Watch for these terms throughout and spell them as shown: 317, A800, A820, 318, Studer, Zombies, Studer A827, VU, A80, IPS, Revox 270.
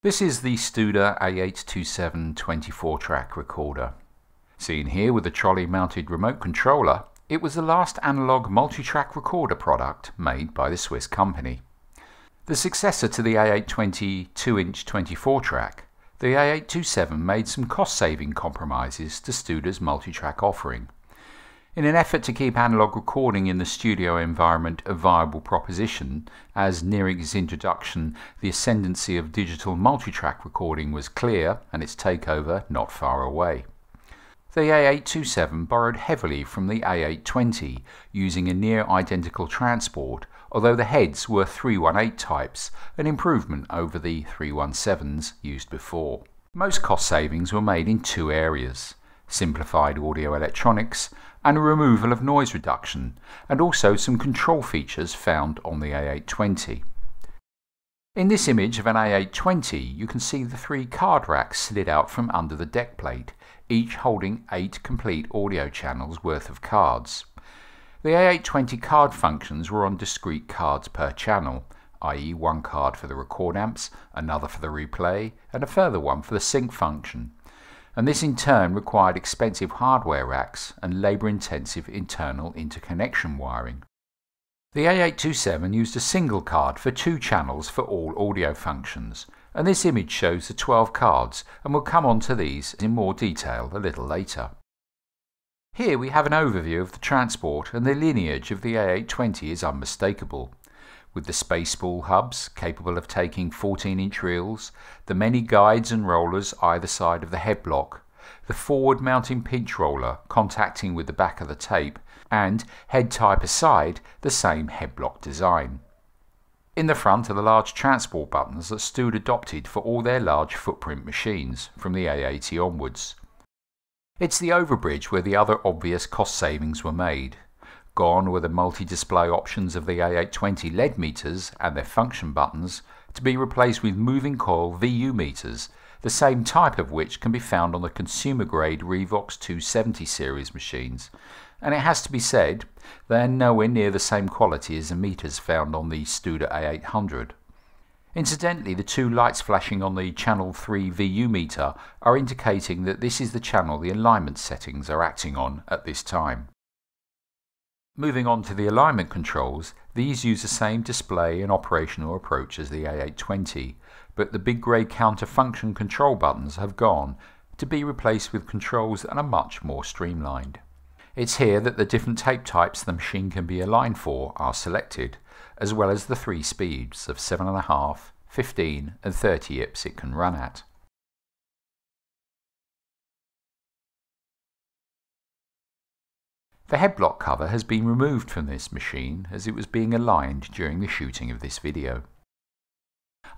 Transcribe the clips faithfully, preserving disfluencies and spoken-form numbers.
This is the Studer A eight twenty-seven twenty-four track recorder. Seen here with a trolley-mounted remote controller, it was the last analog multi-track recorder product made by the Swiss company. The successor to the A eight twenty two inch twenty-four track, the A eight twenty-seven made some cost-saving compromises to Studer's multi-track offering. In an effort to keep analog recording in the studio environment a viable proposition, as near its introduction the ascendancy of digital multitrack recording was clear and its takeover not far away. The A eight twenty-seven borrowed heavily from the A eight twenty, using a near-identical transport, although the heads were three one eight types, an improvement over the three one sevens used before. Most cost savings were made in two areas: simplified audio electronics and a removal of noise reduction, and also some control features found on the A eight twenty. In this image of an A eight twenty you can see the three card racks slid out from under the deck plate, each holding eight complete audio channels worth of cards. The A eight twenty card functions were on discrete cards per channel, that is one card for the record amps, another for the replay, and a further one for the sync function. And this in turn required expensive hardware racks and labour-intensive internal interconnection wiring. The A eight twenty-seven used a single card for two channels for all audio functions, and this image shows the twelve cards, and we'll come on to these in more detail a little later. Here we have an overview of the transport, and the lineage of the A eight twenty is unmistakable, with the space ball hubs capable of taking fourteen inch reels, the many guides and rollers either side of the head block, the forward mounting pinch roller contacting with the back of the tape, and, head type aside, the same head block design. In the front are the large transport buttons that Studer adopted for all their large footprint machines, from the A eighty onwards. It's the overbridge where the other obvious cost savings were made. Gone were the multi-display options of the A eight twenty L E D meters and their function buttons, to be replaced with moving coil V U meters, the same type of which can be found on the consumer-grade Revox two seventy series machines, and it has to be said, they're nowhere near the same quality as the meters found on the Studer A eight hundred. Incidentally, the two lights flashing on the channel three V U meter are indicating that this is the channel the alignment settings are acting on at this time. Moving on to the alignment controls, these use the same display and operational approach as the A eight twenty, but the big grey counter function control buttons have gone, to be replaced with controls that are much more streamlined. It's here that the different tape types the machine can be aligned for are selected, as well as the three speeds of seven point five, fifteen and thirty I P S it can run at. The head block cover has been removed from this machine as it was being aligned during the shooting of this video.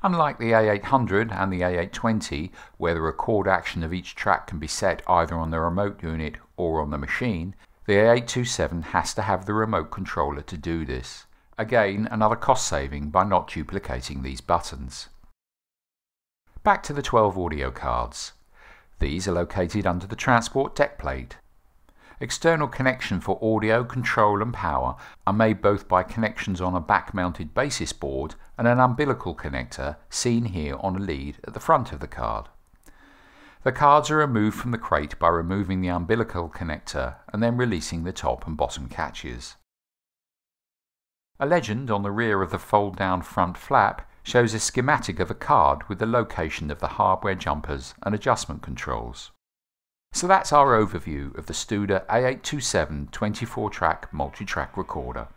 Unlike the A eight hundred and the A eight twenty, where the record action of each track can be set either on the remote unit or on the machine, the A eight twenty-seven has to have the remote controller to do this. Again, another cost saving by not duplicating these buttons. Back to the twelve audio cards. These are located under the transport deck plate. External connection for audio, control and power are made both by connections on a back-mounted basis board and an umbilical connector seen here on a lead at the front of the card. The cards are removed from the crate by removing the umbilical connector and then releasing the top and bottom catches. A legend on the rear of the fold-down front flap shows a schematic of a card with the location of the hardware jumpers and adjustment controls. So that's our overview of the Studer A eight twenty-seven twenty-four track multi-track recorder.